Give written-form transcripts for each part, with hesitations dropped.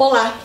Olá!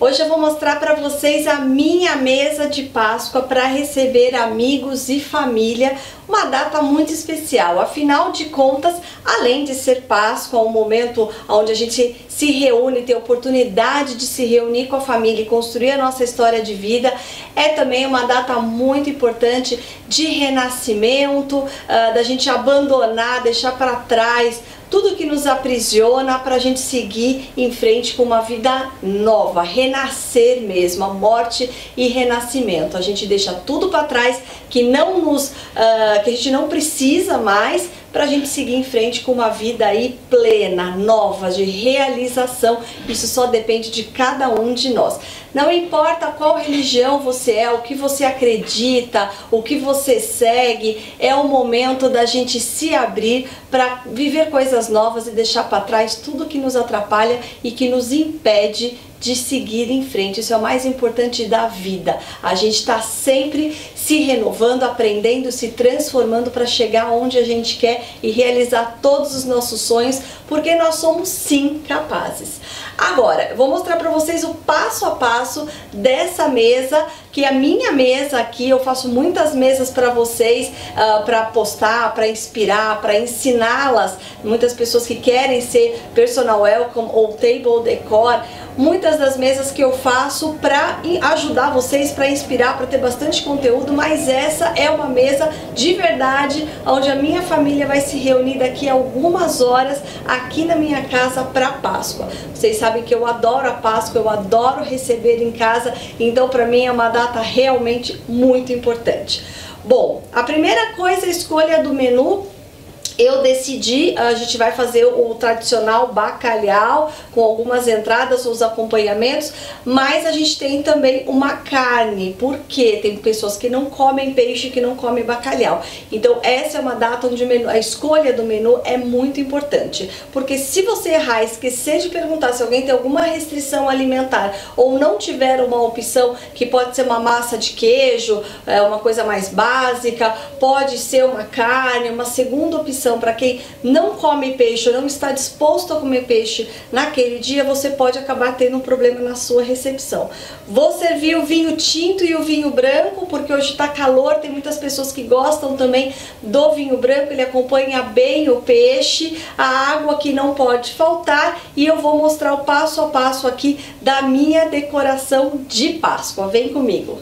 Hoje eu vou mostrar para vocês a minha mesa de Páscoa para receber amigos e família, uma data muito especial. Afinal de contas, além de ser Páscoa, um momento onde a gente se reúne, tem a oportunidade de se reunir com a família e construir a nossa história de vida, é também uma data muito importante de renascimento, da gente abandonar, deixar para trás tudo que nos aprisiona para a gente seguir em frente com uma vida nova, renascer mesmo, a morte e renascimento. A gente deixa tudo para trás que a gente não precisa mais para a gente seguir em frente com uma vida aí plena, nova, de realização. Isso só depende de cada um de nós. Não importa qual religião você é, o que você acredita, o que você segue, é o momento da gente se abrir para viver coisas novas e deixar para trás tudo que nos atrapalha e que nos impede de seguir em frente. Isso é o mais importante da vida. A gente está sempre se renovando, aprendendo, se transformando para chegar onde a gente quer e realizar todos os nossos sonhos, porque nós somos sim capazes. Agora, vou mostrar para vocês o passo a passo dessa mesa, que é a minha mesa aqui. Eu faço muitas mesas para vocês, para postar, para inspirar, para ensiná-las. Muitas pessoas que querem ser personal welcome ou table decor, muitas das mesas que eu faço para ajudar vocês, para inspirar, para ter bastante conteúdo, mas essa é uma mesa de verdade, onde a minha família vai se reunir daqui a algumas horas aqui na minha casa para Páscoa. Vocês sabem que eu adoro a Páscoa, eu adoro receber em casa, então para mim é uma data realmente muito importante. Bom, a primeira coisa, a escolha do menu. Eu decidi, a gente vai fazer o tradicional bacalhau com algumas entradas ou os acompanhamentos, mas a gente tem também uma carne, porque tem pessoas que não comem peixe, que não comem bacalhau. Então essa é uma data onde a escolha do menu é muito importante, porque se você errar, esquecer de perguntar se alguém tem alguma restrição alimentar ou não tiver uma opção, que pode ser uma massa de queijo, uma coisa mais básica, pode ser uma carne, uma segunda opção, para quem não come peixe ou não está disposto a comer peixe naquele dia, você pode acabar tendo um problema na sua recepção. Vou servir o vinho tinto e o vinho branco, porque hoje está calor, tem muitas pessoas que gostam também do vinho branco, ele acompanha bem o peixe, a água que não pode faltar, e eu vou mostrar o passo a passo aqui da minha decoração de Páscoa. Vem comigo!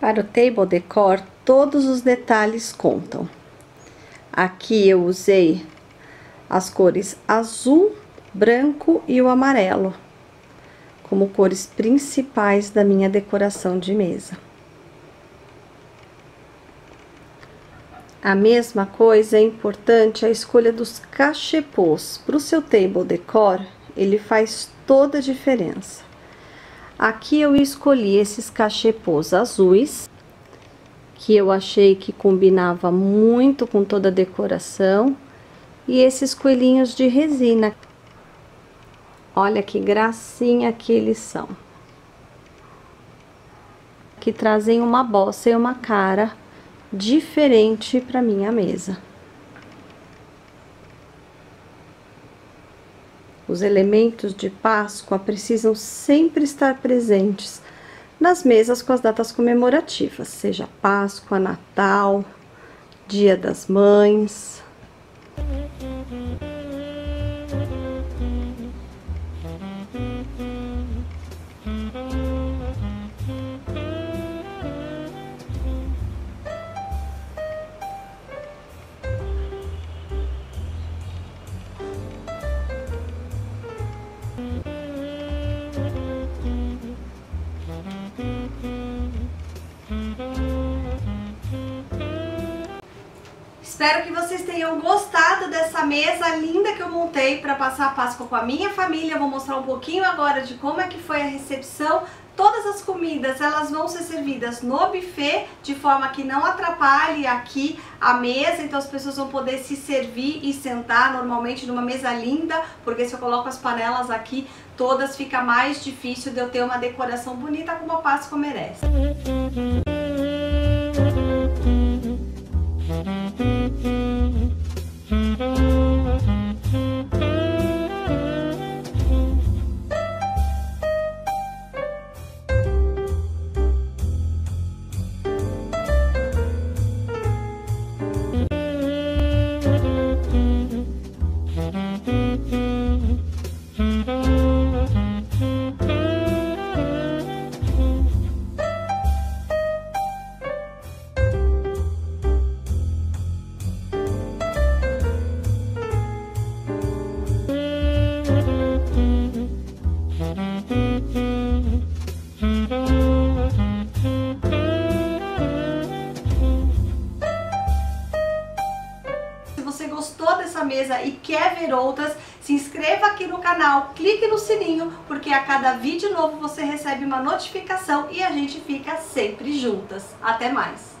Para o table decor, todos os detalhes contam. Aqui eu usei as cores azul, branco e o amarelo como cores principais da minha decoração de mesa. A mesma coisa é importante a escolha dos cachepôs. Para o seu table decor, ele faz toda a diferença. Aqui eu escolhi esses cachepôs azuis, que eu achei que combinava muito com toda a decoração, e esses coelhinhos de resina. Olha que gracinha que eles são. Que trazem uma bossa e uma cara diferente para minha mesa. Os elementos de Páscoa precisam sempre estar presentes nas mesas com as datas comemorativas, seja Páscoa, Natal, Dia das Mães. Espero que vocês tenham gostado dessa mesa linda que eu montei para passar a Páscoa com a minha família. Eu vou mostrar um pouquinho agora de como é que foi a recepção. Todas as comidas, elas vão ser servidas no buffet, de forma que não atrapalhe aqui a mesa. Então as pessoas vão poder se servir e sentar normalmente numa mesa linda, porque se eu coloco as panelas aqui todas, fica mais difícil de eu ter uma decoração bonita como a Páscoa merece. E quer ver outras, se inscreva aqui no canal, clique no sininho, porque a cada vídeo novo você recebe uma notificação e a gente fica sempre juntas. Até mais!